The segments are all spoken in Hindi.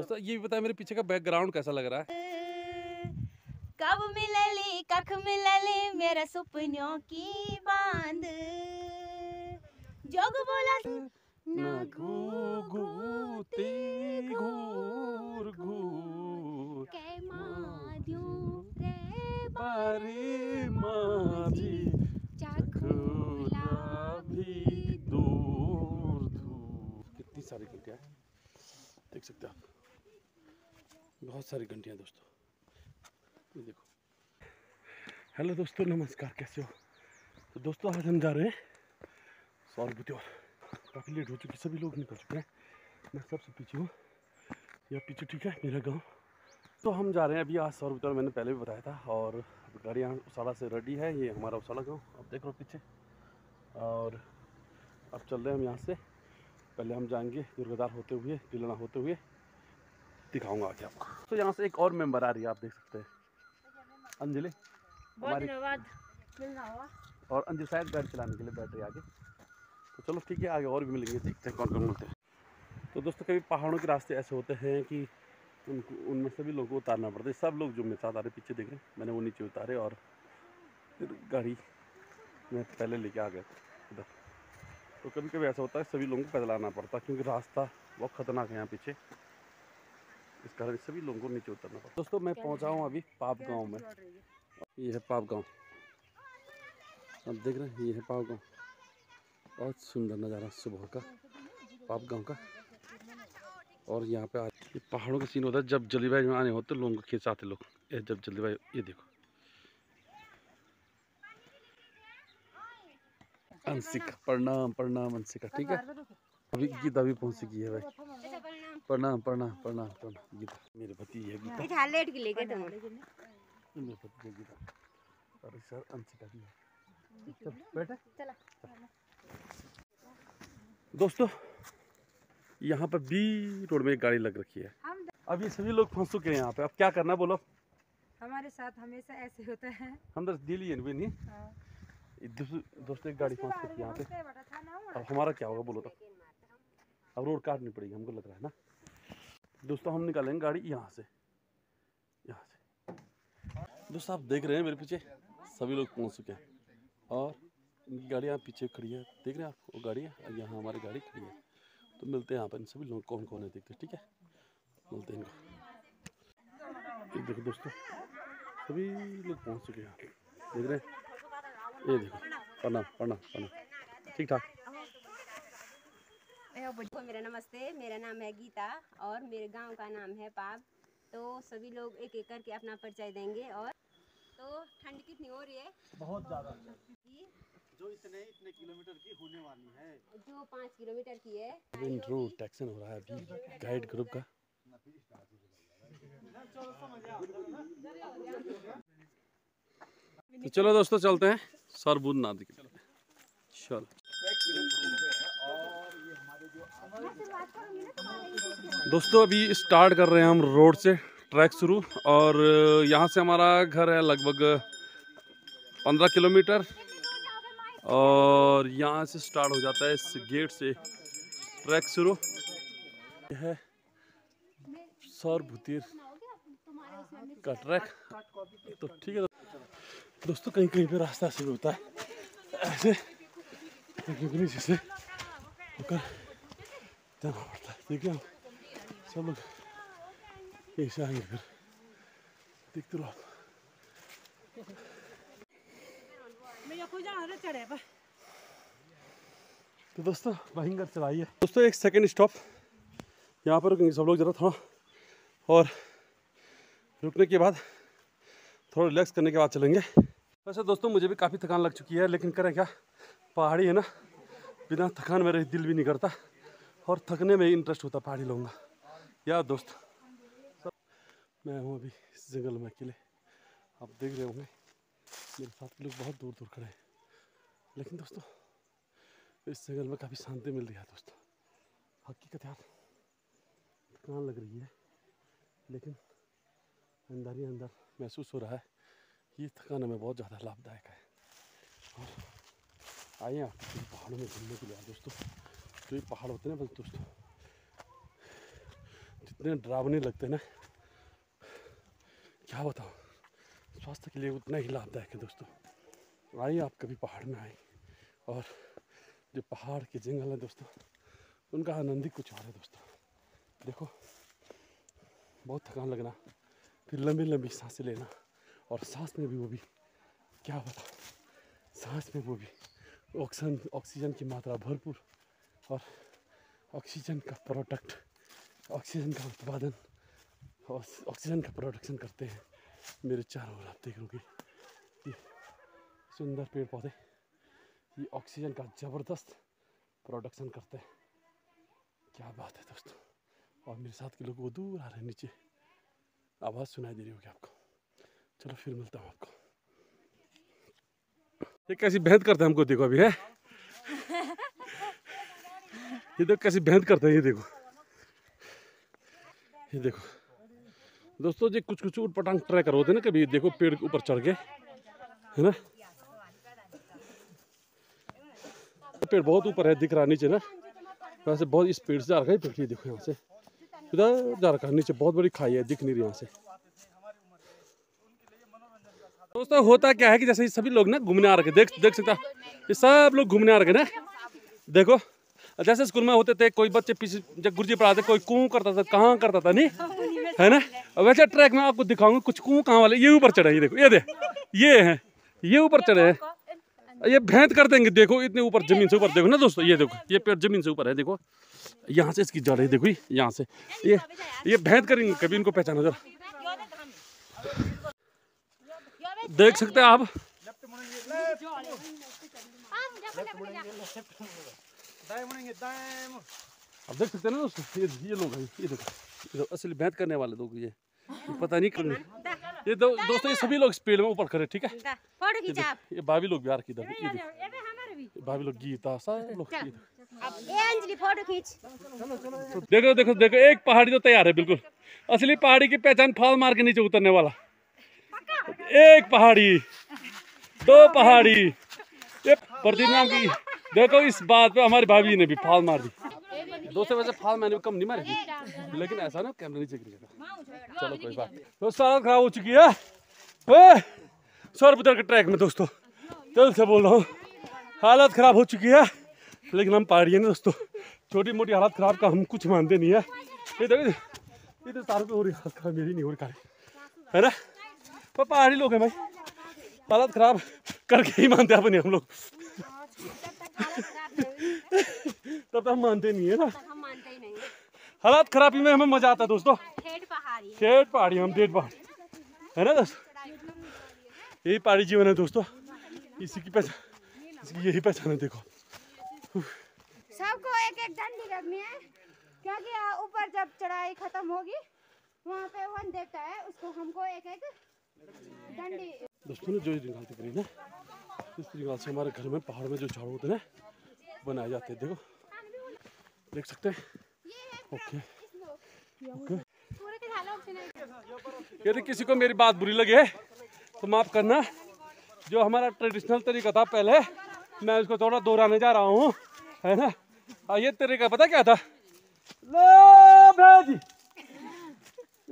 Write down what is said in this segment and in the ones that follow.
दोस्तों ये भी बताया मेरे पीछे का बैकग्राउंड कैसा लग रहा है। कब मिलली कख मिलली मेरा सपनों की बांध जोग बोला ना घूगूती घूर घूर के माध्यू रे बारे माजी चखुला भी दूर दूर। कितनी सारी घंटियाँ देख सकते हैं आप, बहुत सारी घंटियाँ दोस्तों ये देखो। हेलो दोस्तों नमस्कार, कैसे हो? तो दोस्तों आज हम जा रहे हैं सौर भूतनाथ। काफ़ी लेट हो चुकी, सभी लोग निकल चुके हैं, मैं सबसे पीछे हूँ या पीछे, ठीक है मेरा गांव। तो हम जा रहे हैं अभी आज सौर भूतनाथ, मैंने पहले भी बताया था। और गाड़ियाँ उसाला से रेडी है, ये हमारा उसाला गाँव आप देख रहे हो पीछे। और अब चल रहे हैं हम यहाँ से, पहले हम जाएंगे दुर्गादार होते हुए, तिलना होते हुए दिखाऊंगा आगे आपको। तो यहाँ से एक और मेंबर आ रही है आप देख सकते हैं, अंजलि। बहुत धन्यवाद मिलना हुआ। और अंजलि शायद गाड़ी चलाने के लिए बैठ रही है आगे। तो चलो ठीक है, आगे और भी मिलेंगे, देखते हैं कौन कौन मिलते हैं। तो दोस्तों कभी पहाड़ों के रास्ते ऐसे होते हैं कि उनको उनमें सभी लोगों को उतारना पड़ता है। सब लोग जो मेरे साथ आ रहे पीछे देख रहे हैं, मैंने वो नीचे उतारे और फिर गाड़ी में पहले लेके आ गए उधर। तो कभी कभी ऐसा होता है सभी लोगों को पैदल आना पड़ता है, क्योंकि रास्ता बहुत ख़तरनाक है यहाँ पीछे, इस कारण सभी लोगों को नीचे उतरना पड़ता है। दोस्तों मैं पहुँचा हूँ अभी पाप गांव में। ये है पाप गांव, आप देख रहे हैं, ये है पाप गांव। बहुत सुंदर नज़ारा सुबह का पाप गांव का। और यहाँ पे ये पहाड़ों का सीन होता है, जब जल्दीबाजी में आने होते लोगों को खिंचाते लोग, जब जल्दीबाजी। ये देखो अंशिका, प्रणाम प्रणाम अंशिका, ठीक है। अभी गीता भी पहुँच चुकी है भाई, प्रणाम प्रणाम प्रणाम प्रणाम गीता, मेरे भतीजी है गीता। लेट के लेके मेरे भतीजी गीता, अरे सर अंशिका भी है, बैठे चला। दोस्तों यहाँ पर बी रोड में एक गाड़ी लग रखी है, अब ये सभी लोग फंस चुके हैं यहाँ पे। अब क्या करना बोलो, हमारे साथ हमेशा ऐसे होता है, हम तो डेली नहीं। दोस्तों एक गाड़ी फंस सकती है यहाँ पे, अब हमारा क्या होगा बोलो तो? अब रोड काटनी पड़ेगी हमको लग रहा है ना। दोस्तों हम निकालेंगे गाड़ी यहाँ से, यहाँ से। दोस्तों आप देख रहे हैं मेरे पीछे सभी लोग पहुँच चुके हैं, और इनकी गाड़ी यहाँ पीछे खड़ी है, देख रहे हैं आप वो गाड़ी है, और यहाँ हमारी गाड़ी खड़ी है। तो मिलते हैं यहाँ पर इन सभी लोग कौन कौन है देखते हैं, ठीक है मिलते हैं इनको। देखो दोस्तों सभी लोग पहुँच चुके हैं यहाँ, देख रहे हैं, ये देखो प्रणाम प्रणाम प्रणाम, ठीक ठाक। मेरा नमस्ते, मेरा नाम है गीता और मेरे गांव का नाम है पाप। तो सभी लोग एक एक करके अपना परिचय देंगे। और तो ठंड कितनी हो रही है, बहुत ज़्यादा, जो इतने इतने किलोमीटर की होने वाली है, जो 5 किलोमीटर की है। इंट्रो टैक्सन हो रहा है अभी गाइड ग्रुप का। तो चलो दोस्तों चलते हैं सौर भूतनाथ की तरफ। चलो दोस्तों अभी स्टार्ट कर रहे हैं हम रोड से ट्रैक शुरू, और यहाँ से हमारा घर है लगभग 15 किलोमीटर, और यहाँ से स्टार्ट हो जाता है इस गेट से ट्रैक शुरू। यह है सौर भूतनाथ का ट्रैक। तो ठीक है दोस्तों, कहीं कहीं पे रास्ता ऐसे भी होता है, ऐसे कहीं जैसे होकर जाना पड़ता है। देखिए सब लोग ऐसे आएंगे, फिर देखते रहो आप। तो दोस्तों भयंकर चढ़ाई है। दोस्तों एक सेकंड स्टॉप यहाँ पर रुकेंगे सब लोग जरा थोड़ा, और रुकने के बाद थोड़ा रिलैक्स करने के बाद चलेंगे। वैसे दोस्तों मुझे भी काफ़ी थकान लग चुकी है, लेकिन करें क्या, पहाड़ी है ना, बिना थकान मेरे दिल भी नहीं करता, और थकने में ही इंटरेस्ट होता पहाड़ी लोगों का। यार दोस्त सब मैं हूँ अभी इस जंगल में अकेले, आप देख रहे होंगे मेरे साथ के लोग बहुत दूर दूर खड़े हैं, लेकिन दोस्तों इस जंगल में काफ़ी शांति मिल रही है दोस्तों। हकीकत यार थकान लग रही है, लेकिन अंदर ही अंदर महसूस हो रहा है ये थकान हमें बहुत ज़्यादा लाभदायक है। और आइए आप पहाड़ों में घूमने के लिए दोस्तों, जो ये पहाड़ होते हैं ना बस दोस्तों, इतने डरावने लगते ना, क्या बताऊँ। स्वास्थ्य के लिए उतना ही लाभदायक है दोस्तों। आइए आप कभी पहाड़ में आए, और जो पहाड़ के जंगल है दोस्तों उनका आनंद ही कुछ और है दोस्तों। देखो बहुत थकान लगना, फिर लंबी लंबी सांसें लेना, और सांस में भी वो भी क्या बताऊँ, सांस में वो भी ऑक्सीजन की मात्रा भरपूर, और ऑक्सीजन का प्रोडक्ट, ऑक्सीजन का उत्पादन और ऑक्सीजन का प्रोडक्शन करते हैं। मेरे चारों ओर आप देख लोगे ये सुंदर पेड़ पौधे, ये ऑक्सीजन का ज़बरदस्त प्रोडक्शन करते हैं। क्या बात है दोस्तों। और मेरे साथ के लोग वो दूर आ रहे हैं, नीचे आवाज़ सुनाई दे रही होगी आपको। चलो फिर मिलता हूँ आपको। ये कैसी बेहद करते हैं हमको, देखो अभी है ये, देखो कैसी बेहद करते हैं, ये देखो, ये देखो दोस्तों। ये कुछ कुछ उठ पटांग ट्रैकर होते हैं ना, कभी देखो पेड़ के ऊपर चढ़ के, है ना। पेड़ बहुत ऊपर है, दिख रहा नीचे ना, वैसे बहुत स्पीड से जा रखा है पेड़। देखो यहाँ से इधर जा रखा है, नीचे बहुत बड़ी खाई है, दिख नहीं रही यहाँ से। दोस्तों होता क्या है कि जैसे सभी लोग ना घूमने आ रखे, देख सकता ये सब लोग घूमने आ रखे ना। देखो जैसे स्कूल में होते थे, कोई बच्चे पीछे जब गुरुजी पढ़ाते, कोई कूँ करता था, कहाँ करता था, नहीं है ना। वैसे ट्रैक में आपको दिखाऊंगा कुछ कूँ कहाँ वाले। ये ऊपर चढ़े, ये देखो, ये है, ये ऊपर चढ़े हैं, ये भेंट कर देंगे। देखो इतने ऊपर जमीन से ऊपर, देखो ना दोस्तों, ये देखो ये पेड़ जमीन से ऊपर है। देखो यहाँ से इसकी जड़ है, देखो यहाँ से ये भेंट करेंगे, कभी इनको पहचाना जरा। देख सकते हैं आप, आप देख सकते हैं ना दोस्तों, ये लोग हैं, ये देखो असली भेंट करने वाले लोग, ये पता नहीं क्यों। ये दोस्तों ये सभी लोग स्पीड में ऊपर खड़े, ठीक है। ये भाभी लोग भी आ रखी, भाभी लोग, गीता, सारे लोग। अंजलि फोटो खींच, देखो देखो देखो, एक पहाड़ी तो तैयार है बिल्कुल। असली पहाड़ी की पहचान फाल मार के नीचे उतरने वाला। एक पहाड़ी, दो पहाड़ी, प्रदीप नाम की। देखो इस बात पे हमारी भाभी ने भी फाल मार दी दोस्तों। वैसे फाल मैंने भी कम नहीं मारी, लेकिन ऐसा ना कैमरा नीचे गिर गया। चलो कोई बात नहीं दोस्तों, हालत खराब हो चुकी है सौर भूतनाथ के ट्रैक में। दोस्तों दिल से बोल रहा हूँ, हालत ख़राब हो चुकी है, लेकिन हम पहाड़ी हैं ना दोस्तों, छोटी मोटी हालत ख़राब का हम कुछ मानते नहीं है। ये तो तारों पर हो रही हालत खराब, मेरी नहीं हो रही है ना। पर पहाड़ी लोग हैं भाई, हालत ख़राब करके ही मानते अपने हम लोग, तब हम मानते नहीं है ना। हालात खराबी में हमें मजा आता है दोस्तों। ठेठ पहाड़ी, हम ठेठ पहाड़ी है ना दोस्तों, यही पहाड़ी जीवन है दोस्तों। इसी की पहचान, इसकी यही पहचान है। देखो सबको एक एक डंडी रखनी है, क्योंकि ऊपर जब चढ़ाई खत्म होगी वहाँ पे वन देखता है, उसको हमको एक एक डंडी। दोस्तों ने जो निकालते करी ना, इस निकाल से हमारे घर में पहाड़ में जो झाड़ू होते हैं बनाए जाते हैं। देखो देख सकते हैं, ओके ओके। यदि किसी को मेरी बात बुरी लगे तो माफ़ करना। जो हमारा ट्रेडिशनल तरीका था पहले, मैं उसको थोड़ा दोहराने जा रहा हूँ, है ना। और ये तरीका पता क्या था, लो भाजी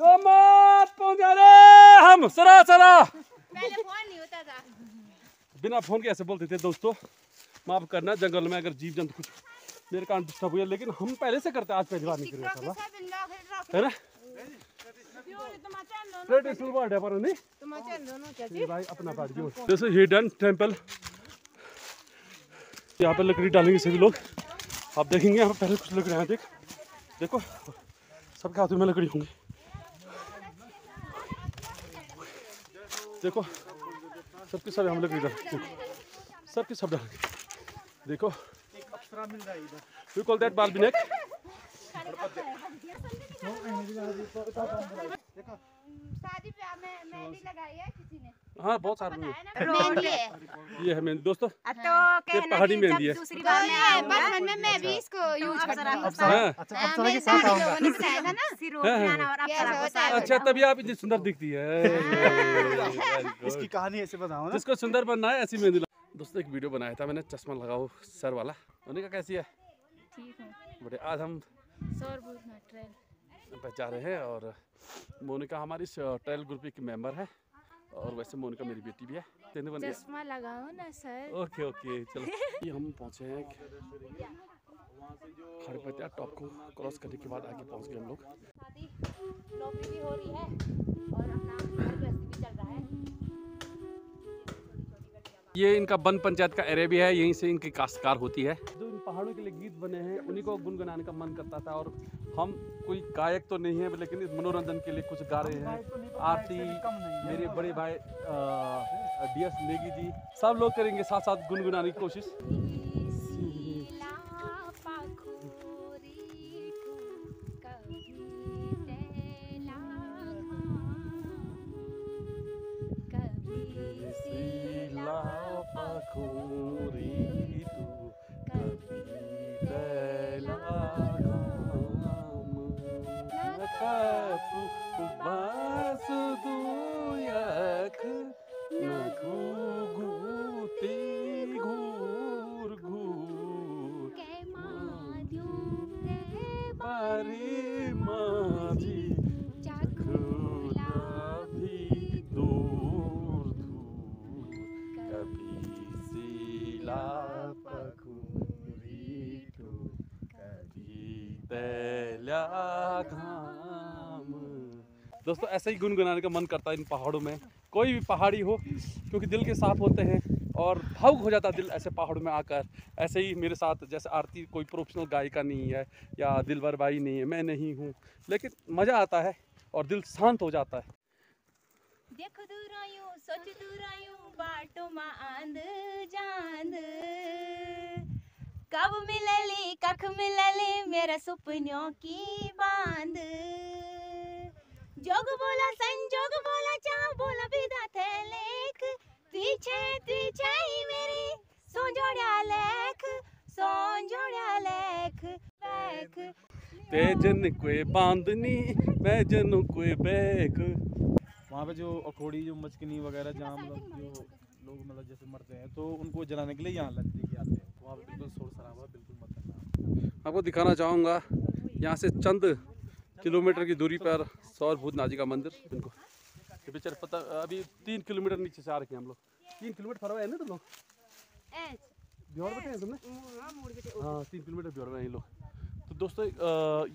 यो मत पहुँचा रे हम सरा सरा। पहले फोन नहीं होता था, बिना फोन के ऐसे बोलते थे दोस्तों। माफ़ करना जंगल में अगर जीव जंतु कुछ मेरे कान डिस्टर्ब हुआ, लेकिन हम पहले से करते, आज पहली बार नहीं करते है ना। ट्रेडिशनल वर्ड है पर नहीं भाई, अपना जैसे हिडन टेम्पल। यहाँ पर लकड़ी डालेंगे सभी लोग, आप देखेंगे यहाँ पहले कुछ लकड़ियाँ देखो सबके हाथों में लकड़ी होंगी। देखो सबके सब हम लकड़ी डालेंगे, सबके सब डालेंगे। देखो कॉल दैट बाल्बिनेक। शादी पे मेहंदी लगाई है किसी ने, हाँ बहुत सारे मेहंदी है, ये है मेहंदी दोस्तों, तो पहाड़ी मेहंदी है। दूसरी बार मैं भी इसको यूज करूंगा। अच्छा तभी आप इतनी सुंदर दिखती है, इसकी कहानी ऐसे बताओ ना, इसको सुंदर बनना है ऐसी मेहंदी। दोस्तों एक वीडियो बनाया था मैंने, चश्मा लगाओ सर वाला, उन्होंने कहा कैसी है, ठीक है। आज हम सौर भूतनाथ ट्रैक पहचान रहे हैं। और मोनिका हमारी इस ट्रायल ग्रुप की मेंबर है और वैसे मोनिका मेरी बेटी भी है। चश्मा लगाओ ना सर। ओके ओके चलो। ये हम पहुँचे हैं खड़पतिया टॉप को क्रॉस करने के बाद आगे पहुँच गए हम लोग। नौकरी भी हो रही है और अपना भी चल रहा है। ये इनका वन पंचायत का एरिया भी है, यहीं से इनकी काश्तकार होती है। जो इन पहाड़ों के लिए गीत बने हैं उन्हीं को गुनगुनाने का मन करता था। और हम कोई गायक तो नहीं है लेकिन इस मनोरंजन के लिए कुछ गा रहे हैं। आरती मेरे बड़े भाई DS नेगी जी सब लोग करेंगे साथ साथ गुनगुनाने की कोशिश। दोस्तों ऐसे ही गुनगुनाने का मन करता है इन पहाड़ों में, कोई भी पहाड़ी हो, क्योंकि दिल के साफ होते हैं और भावुक हो जाता है दिल ऐसे पहाड़ों में आकर। ऐसे ही मेरे साथ जैसे आरती कोई प्रोफेशनल गायिका नहीं है या दिलवर भाई नहीं है, मैं नहीं हूँ, लेकिन मज़ा आता है और दिल शांत हो जाता है। देखो दूर आयूं, सोच दूर आयूं, बाटो मा आंद जांद। कब मिलली कख मिलली मेरा सुपनों की बांध। जोग बोला संजोग बोला चाह बोला विदा थे लेख। त्रिछे मेरी सोंजोड़ा लेख सोंजोड़ा लेख बैख। तेजन कोई बांधनी बैजन कोई बैख। वहाँ पे जो अखोड़ी जो मचकनी वगैरह जहाँ मतलब जो लोग मतलब जैसे मरते हैं तो उनको जलाने के लिए यहाँ लगते कि आते हैं। वहाँ बिल्कुल शोर शराबा बिल्कुल मत करना। आपको दिखाना चाहूँगा यहाँ से चंद किलोमीटर की दूरी पर सौर भूतनाथ जी का मंदिर। इनको ये पिक्चर पता अभी 3 किलोमीटर नीचे से आ रखे हैं हम लोग। 3 किलोमीटर फरवा है ना तुम लोग? ब्योर बैठे हैं तुमने? हाँ 3 किलोमीटर ब्योर में हैं लोग। तो दोस्तों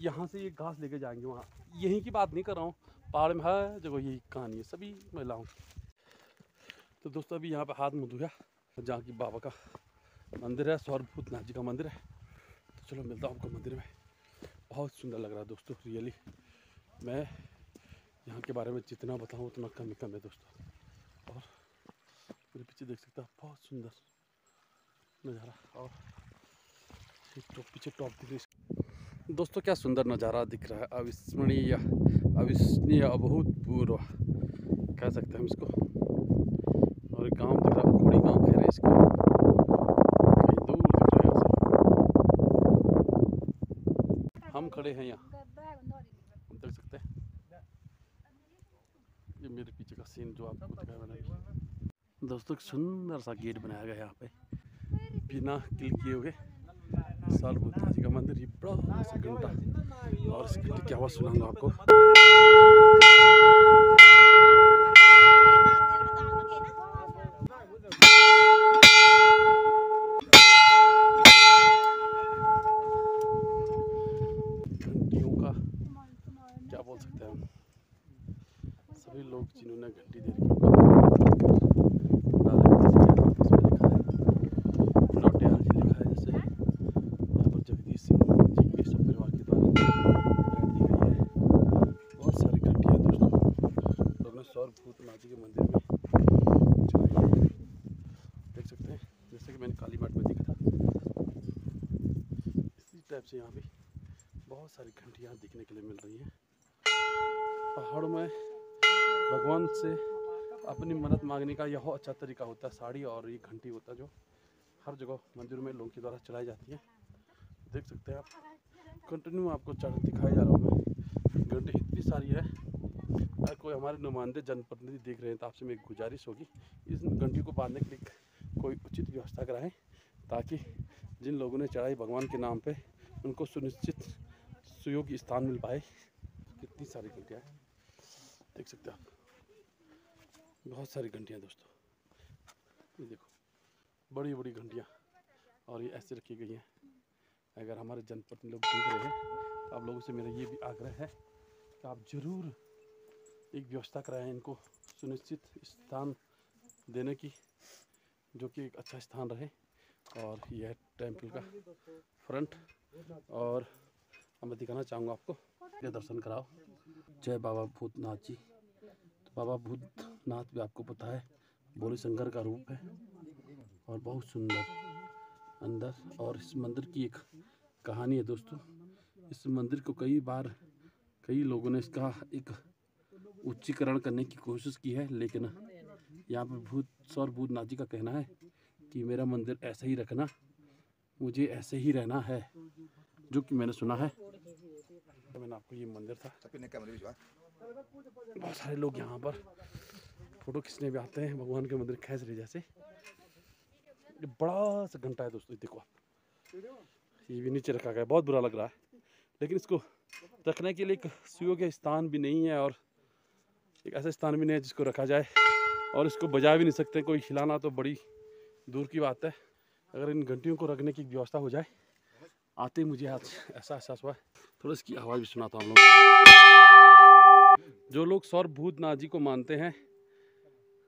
यहाँ से ये घास लेके जाएंगे वहाँ। यहीं की बात नहीं कर रहा हूँ, पहाड़ में हर जगह यही कहानी है सभी महिलाओं की। तो दोस्तों अभी यहाँ पे हाथ मुँह धोया, जहाँ की बाबा का मंदिर है, सौर भूतनाथ जी का मंदिर है। तो चलो मिलता हूँ आपको मंदिर में। बहुत सुंदर लग रहा है दोस्तों, रियली मैं यहाँ के बारे में जितना बताऊँ उतना कम है दोस्तों। और मेरे पीछे देख सकते हैं बहुत सुंदर नज़ारा। और पीछे टॉप दोस्तों क्या सुंदर नज़ारा दिख रहा है, अविस्मरणीय अविस्मरणीय अभूतपूर्व कह सकते हैं इसको। और गांव दिख रहा है, घोड़ी गाँव कह रहे हैं इसको, कहीं दूर दिख रहा है। हम खड़े हैं यहाँ, हम देख सकते हैं। ये मेरे पीछे का सीन जो आपको दिखाया मैंने दोस्तों, सुंदर सा गेट बनाया गया यहाँ पे बिना किल किए हुए। सौर भूतनाथ जी का मंदिर, ये बड़ा सा घंटा और इसकी क्या आवाज़ सुनाऊंगा आपको। घंटियों का क्या बोल सकते हैं हम, सभी लोग जिन्होंने घंटी दे से यहाँ भी बहुत सारी घंटियाँ देखने के लिए मिल रही हैं। पहाड़ों में भगवान से अपनी मन्नत मांगने का यह अच्छा तरीका होता है, साड़ी और ये घंटी होता है जो हर जगह मंदिर में लोगों के द्वारा चलाई जाती है। देख सकते हैं आप, कंटिन्यू आपको चढ़ दिखाया जा रहा हूँ मैं। घंटी इतनी सारी है, अगर कोई हमारे नुमाइंदे जनप्रतिनिधि देख रहे हैं तो आपसे मेरी गुजारिश होगी इस घंटी को बांधने के लिए कोई उचित व्यवस्था कराएँ, ताकि जिन लोगों ने चढ़ाई भगवान के नाम पर उनको सुनिश्चित सुयोग्य स्थान मिल पाए। कितनी सारी घंटियाँ देख सकते हैं आप, बहुत सारी घंटियाँ दोस्तों, ये देखो बड़ी बड़ी घंटियाँ, और ये ऐसे रखी गई हैं। अगर हमारे जनपद में लोग घूम रहे हैं तो आप लोगों से मेरा ये भी आग्रह है कि आप ज़रूर एक व्यवस्था कराएं इनको सुनिश्चित स्थान देने की, जो कि एक अच्छा स्थान रहे। और यह है टेम्पल का फ्रंट, और मैं दिखाना चाहूँगा आपको, ये दर्शन कराओ। जय बाबा भूतनाथ जी। तो बाबा भूतनाथ भी आपको पता है भोले शंकर का रूप है, और बहुत सुंदर अंदर। और इस मंदिर की एक कहानी है दोस्तों, इस मंदिर को कई बार कई लोगों ने इसका एक उच्चीकरण करने की कोशिश की है, लेकिन यहाँ पर सौर भूतनाथ जी का कहना है कि मेरा मंदिर ऐसा ही रखना, मुझे ऐसे ही रहना है, जो कि मैंने सुना है। मैंने आपको ये मंदिर था, बहुत सारे लोग यहाँ पर फोटो खींचने भी आते हैं भगवान के मंदिर खैस रहे जैसे। बड़ा सा घंटा है दोस्तों, देखो आप, ये भी नीचे रखा गया, बहुत बुरा लग रहा है, लेकिन इसको रखने के लिए एक सुयोग्य स्थान भी नहीं है, और एक ऐसा स्थान भी नहीं है जिसको रखा जाए, और इसको बजा भी नहीं सकते, कोई हिलाना तो बड़ी दूर की बात है। अगर इन घंटियों को रखने की व्यवस्था हो जाए, आते ही मुझे आज ऐसा एहसास हुआ। थोड़ा इसकी आवाज़ भी सुनाता हूँ हम लोग। जो लोग सौर भूतनाथ जी को मानते हैं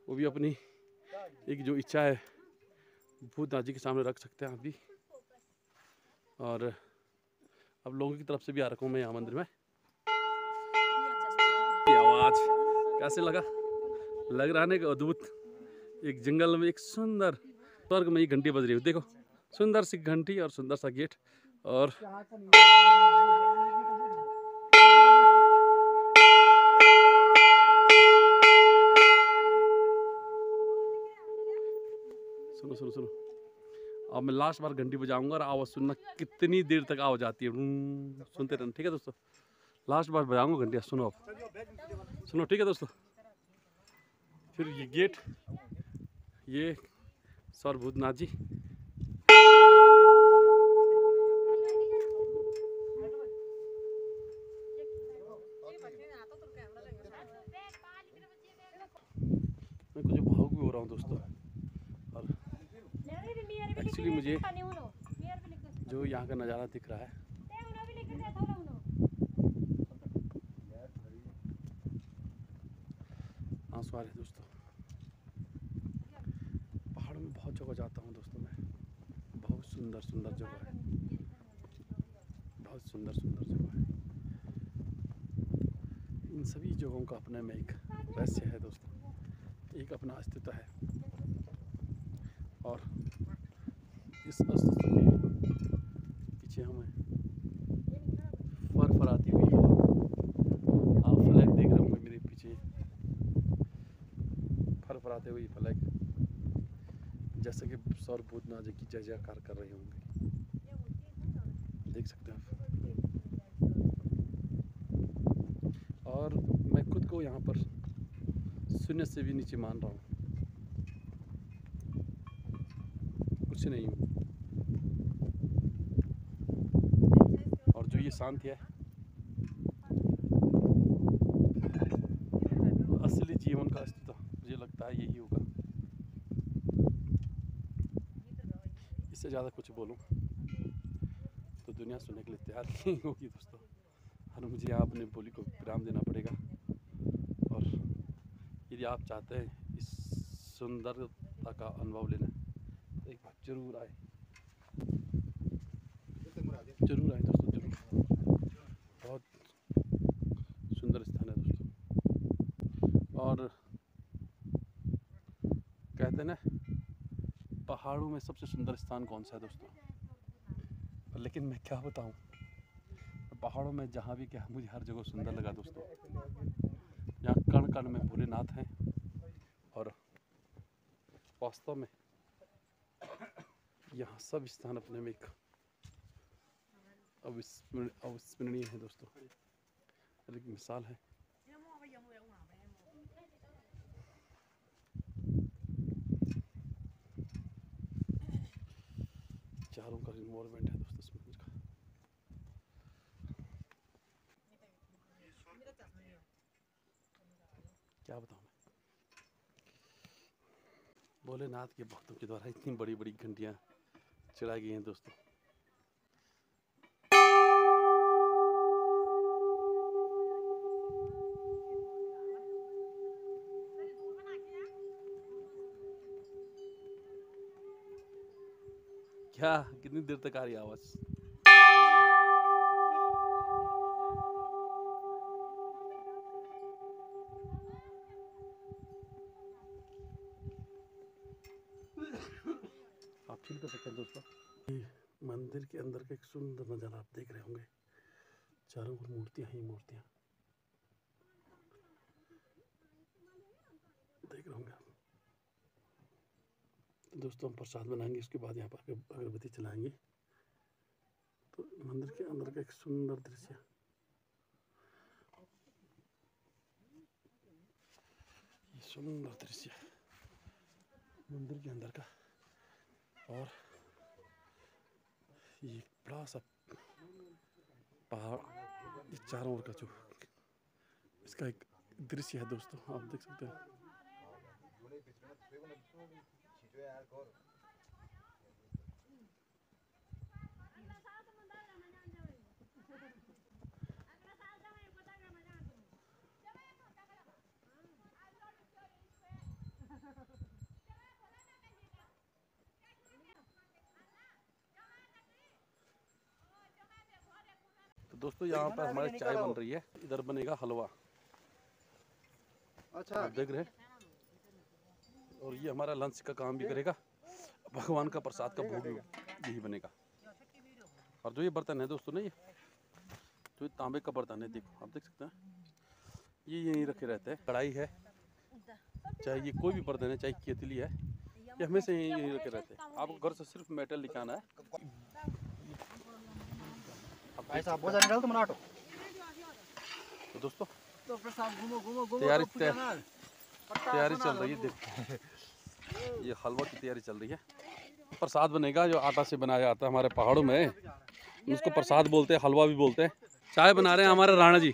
वो भी अपनी एक जो इच्छा है भूतनाथ जी के सामने रख सकते हैं आप भी। और अब लोगों की तरफ से भी आ रखा हूँ मैं यहाँ मंदिर में। आवाज़ कैसे लगा? लग रहा है कि अद्भुत, एक जंगल में एक सुंदर स्वर्ग में ये घंटी बज रही है। देखो सुंदर सी घंटी और सुंदर सा गेट, और सुनो सुनो सुनो, अब मैं लास्ट बार घंटी बजाऊंगा और आवाज़ सुनना कितनी देर तक आवाज़ आती है, सुनते रहना, ठीक है दोस्तों। लास्ट बार बजाऊंगा घंटियाँ, सुनो आप, सुनो, ठीक है दोस्तों। फिर ये गेट, ये सौर भूतनाथ जी, मैं कुछ भावुक भी हो रहा हूँ दोस्तों। और एक्चुअली मुझे जो यहाँ का नज़ारा दिख रहा है, आंसू आ रहे दोस्तों। पहाड़ों में बहुत जगह जाता हूँ दोस्तों मैं, बहुत सुंदर सुंदर जगह है, बहुत सुंदर सुंदर जगह है। इन सभी जगहों का अपने में एक रहस्य है दोस्तों, एक अपना अस्तित्व है, और इस अस्तित्व के पीछे हमें फरफराती हुई है, आप फ्लैग देख रहे होंगे मेरे पीछे फरफराते हुए फ्लैग, जैसे कि सौर भूतनाथ जी की जय जयकार कर रहे होंगे, देख सकते हैं आप। और मैं खुद को यहाँ पर शून्य से भी नीचे मान रहा हूँ, कुछ नहीं हूँ। और जो ये शांति है, असली जीवन का अस्तित्व मुझे लगता है यही होगा। इससे ज़्यादा कुछ बोलूँ तो दुनिया सुनने के लिए तैयार नहीं होगी दोस्तों, और मुझे यहाँ अपने बोली को विराम देना पड़ेगा। यदि आप चाहते हैं इस सुंदरता का अनुभव लेना, तो एक बार जरूर आए, जरूर आए दोस्तों, जरूर। बहुत सुंदर स्थान है दोस्तों। और कहते हैं ना, पहाड़ों में सबसे सुंदर स्थान कौन सा है दोस्तों, लेकिन मैं क्या बताऊँ, पहाड़ों में जहाँ भी क्या मुझे हर जगह सुंदर लगा दोस्तों। यहाँ कण कण में भोलेनाथ हैं, और वास्तव में यहाँ सब स्थान अपने में एक अविस्मरणीय है दोस्तों, एक मिसाल है। चारों का इन्वॉल्वमेंट है दोस्तों इस मंदिर का। क्या बताऊँ मैं, भोलेनाथ के भक्तों के द्वारा इतनी बड़ी बड़ी घंटियाँ चढ़ा गई हैं दोस्तों। क्या कितनी देर तक आ रही आवाज? कर सकते हैं दोस्तों, मंदिर के अंदर का एक सुंदर नज़ारा आप देख रहे होंगे। चारों ओर मूर्तियां ही मूर्तियां देख रहे होंगे आप। दोस्तों हम प्रसाद बनाएंगे, उसके बाद यहाँ पर अगरबत्ती चलाएंगे, तो मंदिर के अंदर का एक सुंदर दृश्य। ये सुंदर दृश्य मंदिर के अंदर का, और ये बड़ा सा पहाड़, ये चारों ओर का जो इसका एक दृश्य है दोस्तों, आप देख सकते हैं। दोस्तों यहाँ पर हमारी चाय बन रही है, इधर बनेगा हलवा, अच्छा आप देख रहे हैं। और ये हमारा लंच का काम भी करेगा, भगवान का प्रसाद का भोग यही बनेगा। और जो ये बर्तन है दोस्तों ना, ये जो तांबे का बर्तन है, देखो आप देख सकते हैं, ये यहीं रखे रहते हैं। कढ़ाई है, चाहे ये कोई भी बर्तन है, चाहे केतली है, ये हमेशा यहीं रखे रहते हैं। आपको घर से सिर्फ मेटल लेके आना है। ऐसा बोझा निकाल तुम नाटो। तो दोस्तों तैयारी चल रही है, देखो ये हलवा की तैयारी चल रही है। प्रसाद बनेगा जो आटा से बनाया जाता है हमारे पहाड़ों में, उसको प्रसाद बोलते हैं, हलवा भी बोलते हैं। चाय बना रहे हैं हमारे राणा जी।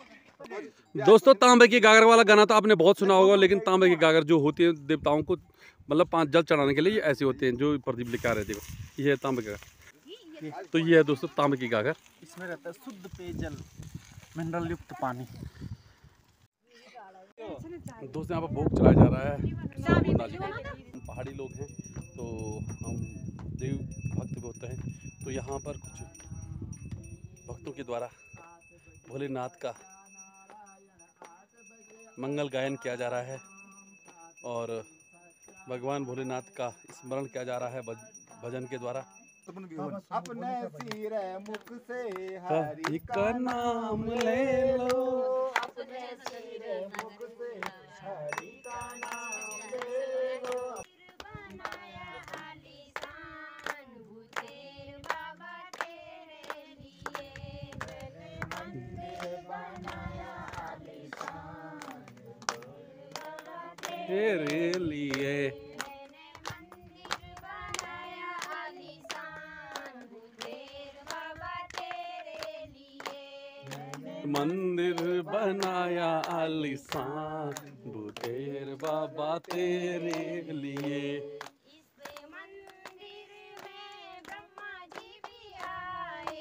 दोस्तों तांबे के गागर वाला गाना तो आपने बहुत सुना होगा, लेकिन तांबे के गागर जो होती है देवताओं को मतलब 5 जल चढ़ाने के लिए, ये ऐसे होते हैं जो प्रदीप लेके आ रहे थे। देखो ये तांबे का, तो ये है दोस्तों तांबे की गागर, इसमें रहता है शुद्ध पेयजल, मिनरल युक्त पानी। दोस्तों यहाँ पर भोग चलाया जा रहा है। पहाड़ी लोग हैं तो हम देव भक्त भी होते हैं, तो यहाँ पर कुछ भक्तों के द्वारा भोलेनाथ का मंगल गायन किया जा रहा है और भगवान भोलेनाथ का स्मरण किया जा रहा है भजन के द्वारा। अपने सिर मुख से हरि का नाम ले लो, अपने सिर मुख से हरि का नाम ले लो। बाबा तेरे लिए मंदिर बनाया आलीशान, तेरे लिए मंदिर बनाया आलीशान, भूतेर बाबा तेरे लिए। इस मंदिर में ब्रह्मा जी भी आए,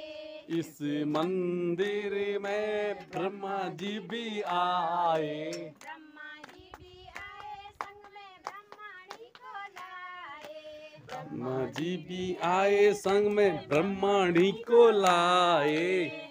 इस मंदिर में ब्रह्मा जी भी आए, ब्रह्मा जी भी आए संग में ब्रह्मा जी को लाए, ब्रह्मा जी भी आए संग में ब्रह्मा जी को लाए।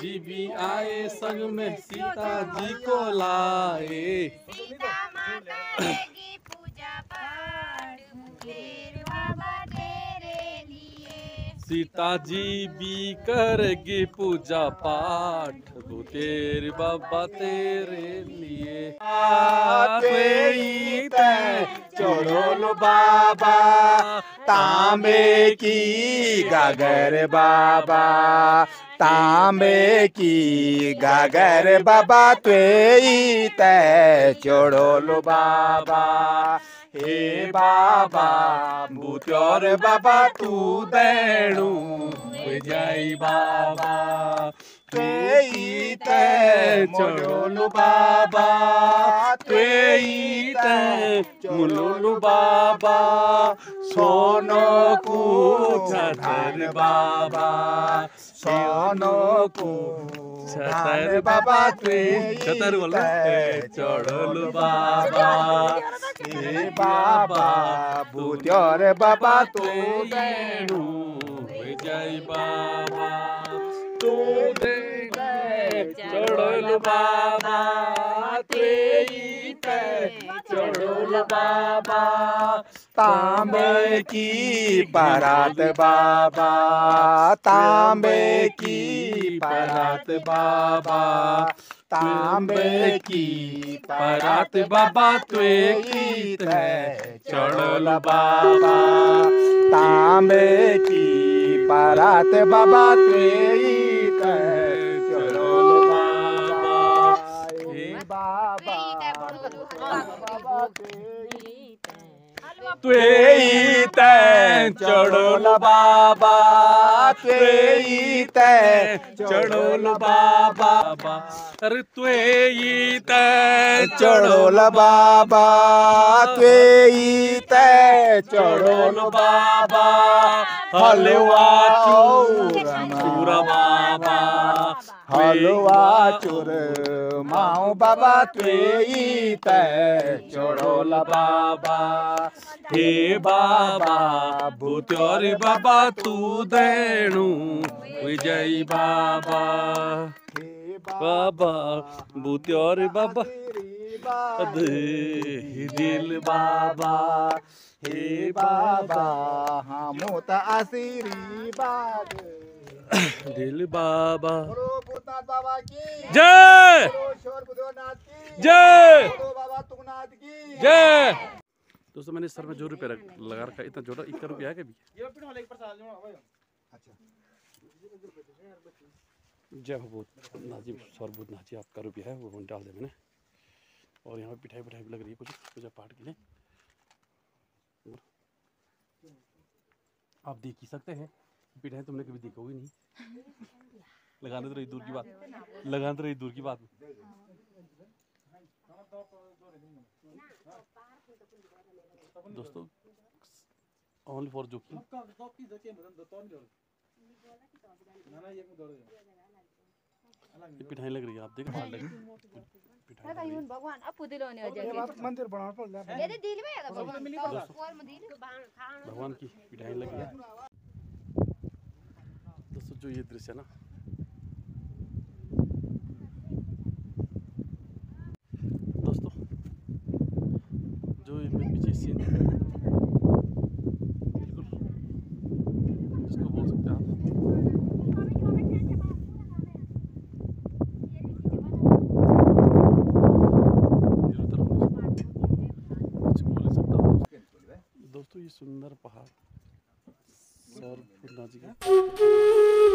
जी भी आए संग में सीता जी को लाए, सीता माँ करेगी पूजा पाठ मुकेर बाबा तेरे लिए, सीता जी भी करेगी पूजा पाठ मुकेर बाबा तेरे लिए। बाबा तांबे की गागर बाबा तांबे की गागर बाबा त्वेई तय चोड़ोलो बाबा हे बाबा भूत्योर बाबा तू देणु जाई बाबा त्वेई तय चोड़ोलो बाबा त्वेई तय चोड़ोलो बाबा सोनो को धन बाबा सोनो को छतर बाबा छतर बोलो चढ़ल बाबा हे बाबा भूत्योर बाबा तू देणु जय बाबा तू दे चढ़ल बाबा तेरी चढ़ल बाबा तांबे की बारात बाबा तांबे की बारात बाबा तांबे की बारात बाबा त्वे की चढ़ल बाबा तांबे की बारात बाबा त्वे चढ़ल बाबा हे बाबा त्वेई तय चढ़ोल बाबा त्वेई तय चढ़ोल बाबा अरे त्वेई तय चढ़ोल बाबा त्वेई तय चढ़ोल बाबा हलवा चूर बाबा हलवा चूर माओ बाबा त्वेई तय चढ़ोल बाबा हे बाबा भूत्योर बाबा तू देणु विजय बाबा हे बाबा भूत्योर बाबा दिल बाबा हे बाबा हमो त आसिरी बाबा दिल बाबा जय जय जय। दोस्तों मैंने सर में जो रुपया लगा रखा इतना छोटा 1 रुपया है कभी जय हो भूतनाथ जी सौर भूतनाथ जी आपका रुपया है वो डाल दिया मैंने। और यहाँ पे पिठाई पिठाई भी लग रही है कुछ पूजा पाठ के लिए। आप देख ही सकते हैं पिठाई तुमने कभी देखा होगी नहीं लगाने तो रही दूर की बात लगाने तो रही दूर की बात। दोस्तों ओनली फॉर जो पिठाई लग रही है आप देख भगवान मंदिर भगवान की पिठाई लग रही है। दोस्तों जो ये दृश्य है ना सुंदर पहाड़ सौर भूतनाथ जी का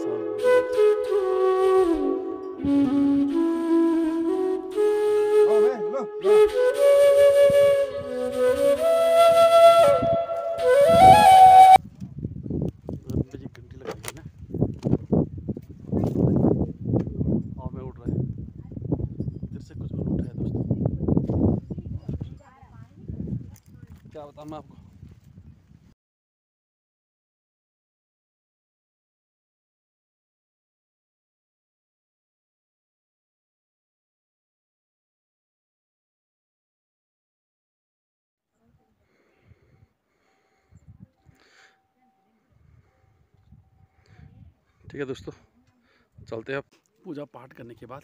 सौर घंटी लग रही है ना बताऊँ मैं आपको। ठीक है दोस्तों चलते हैं अब। पूजा पाठ करने के बाद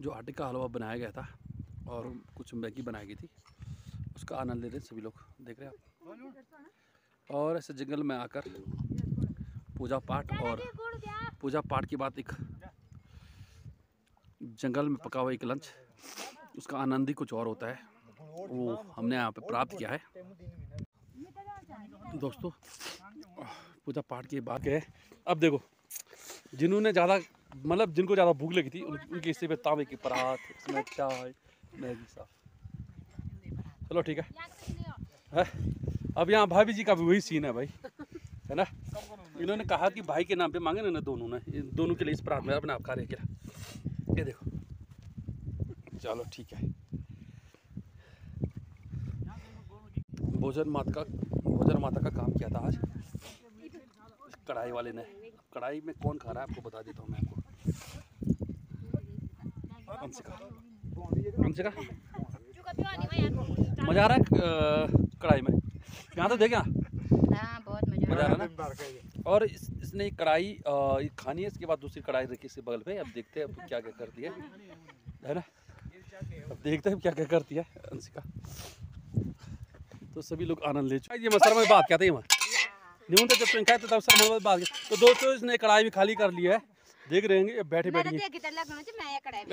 जो आटे का हलवा बनाया गया था और कुछ मैगी बनाई गई थी उसका आनंद ले रहे हैं सभी लोग देख रहे हैं आप। और ऐसे जंगल में आकर पूजा पाठ के बाद एक जंगल में पका हुआ एक लंच, उसका आनंद ही कुछ और होता है, वो हमने यहाँ पे प्राप्त किया है। दोस्तों पूजा पाठ के बाद है, अब देखो जिन्होंने ज़्यादा मतलब जिनको ज़्यादा भूख लगी थी उनके हिस्से पे तांबे की परात, उसमें चाय, मैगी साफ। चलो ठीक है। अब यहाँ भाभी जी का भी वही सीन है भाई, है ना। इन्होंने कहा कि भाई के नाम पे मांगे ना दोनों ने, दोनों के लिए इस प्रांत में अपने आप खा रहे क्या, ये देखो। चलो ठीक है, भोजन माता का काम किया था आज कढ़ाई वाले ने। कढ़ाई में कौन खा रहा है आपको बता देता हूँ मैं आपको। अंशिका मज़ा आ रहा है कढ़ाई में, यहाँ तो देखा बहुत मज़ा आ रहा है ना। और इसने कढ़ाई खानी है, इसके बाद दूसरी कढ़ाई रखी इसके बगल पे। अब देखते हैं अब क्या क्या करती है ना। अब देखते हैं क्या क्या करती है अंशिका। तो सभी लोग आनंद ले चुके। ये मसर में बात क्या था, ये तो दोस्तों इसने कढ़ाई भी खाली कर लिया है, देख रहे हैं बैठे बैठे।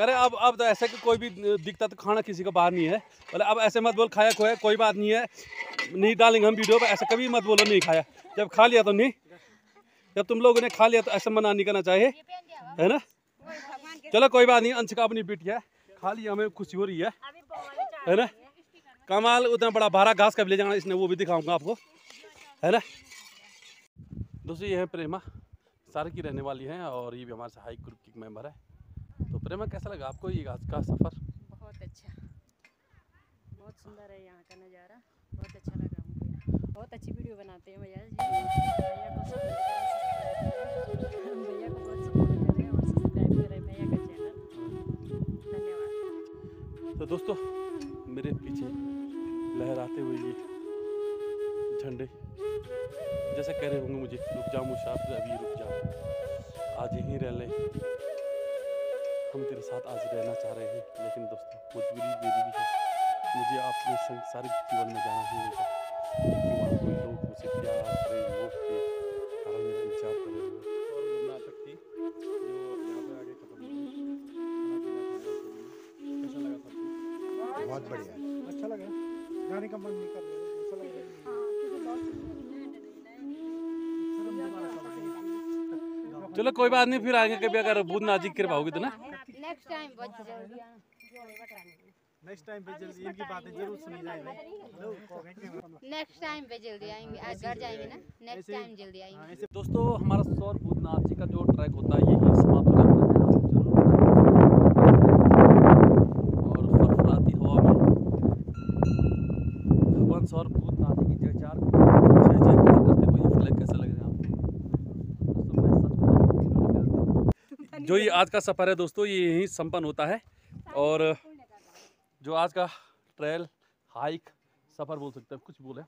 अरे अब तो ऐसा कि कोई भी दिखता तो खाना किसी का बाहर नहीं है। बोले अब ऐसे मत बोल खाया खोया, कोई बात नहीं है, नहीं डालेंगे हम वीडियो पर, ऐसा कभी मत बोलो नहीं खाया। जब खा लिया तो नहीं, जब तुम लोगों ने खा लिया तो ऐसा मना नहीं करना चाहिए, है ना। चलो कोई बात नहीं, अंशिका अपनी बेटी है, खा लिया, हमें खुशी हो रही है ना। कमाल, उतना बड़ा भारा घास का भी ले जाना इसने, वो भी दिखाऊंगा आपको, है ना। दोस्तों ये है प्रेमा, सारे की रहने वाली हैं और ये भी हमारे से हाइक ग्रुप की मेंबर है। तो प्रेमा कैसा लगा आपको ये घास का सफ़र? बहुत अच्छा, बहुत सुंदर है यहाँ का नज़ारा, बहुत अच्छा लगा मुझे। बहुत अच्छी वीडियो बनाते हैं भैया। तो दोस्तों मेरे पीछे लहराते हुए ये झंडे जैसे कह रहे होंगे मुझे रुक जाओ मुसाफिर, अभी रुक जाओ, आज यहीं रह ले, हम तेरे साथ आज रहना चाह रहे हैं, लेकिन दोस्तों मजबूरी मेरी भी है, मुझे आपके सांसारिक जीवन में जाना ही होगा। वहाँ कोई लोग मुझसे प्यार प्रेम लोग के कारण मेरे विचार कर रहे हैं। बहुत बढ़िया, अच्छा लगा, गाने का मन नहीं कर रहा, अच्छा लग रहा। चलो कोई बात नहीं, फिर आएंगे कभी अगर भूतनाथ जी की कृपा होगी तो ना। नेक्स्ट टाइम पे जल्दी इनकी बातें जरूर सुनी जाएंगी, नेक्स्ट टाइम पे जल्दी आएंगे, आज घर जाएंगे ना, नेक्स्ट टाइम जल्दी आएंगे। दोस्तों हमारा सौर भूतनाथ जी का जो ट्रैक होता है यही समाप्त हो जाता है। सौर भूतनाथ की जय जयकार करते हुए ये फ्लैग कैसा लग रहा है आपको? जो ये आज का सफ़र है दोस्तों ये यहीं संपन्न होता है, और जो आज का ट्रेल हाइक सफ़र बोल सकते हैं, कुछ बोले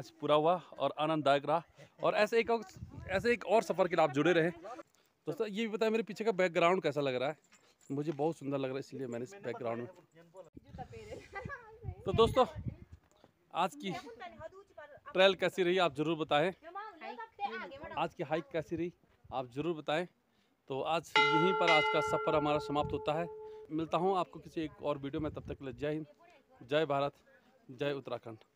आज पूरा हुआ और आनंददायक रहा। और ऐसे एक और सफ़र के लिए आप जुड़े रहे। दोस्तों ये भी बताएं मेरे पीछे का बैकग्राउंड कैसा लग रहा है? मुझे बहुत सुंदर लग रहा है, इसलिए मैंने इस बैकग्राउंड में। तो दोस्तों आज की ट्रेल कैसी रही आप ज़रूर बताएं, आज की हाइक कैसी रही आप ज़रूर बताएं। तो आज यहीं पर आज का सफ़र हमारा समाप्त होता है। मिलता हूं आपको किसी एक और वीडियो में, तब तक के लिए जय हिंद, जय भारत, जय उत्तराखंड।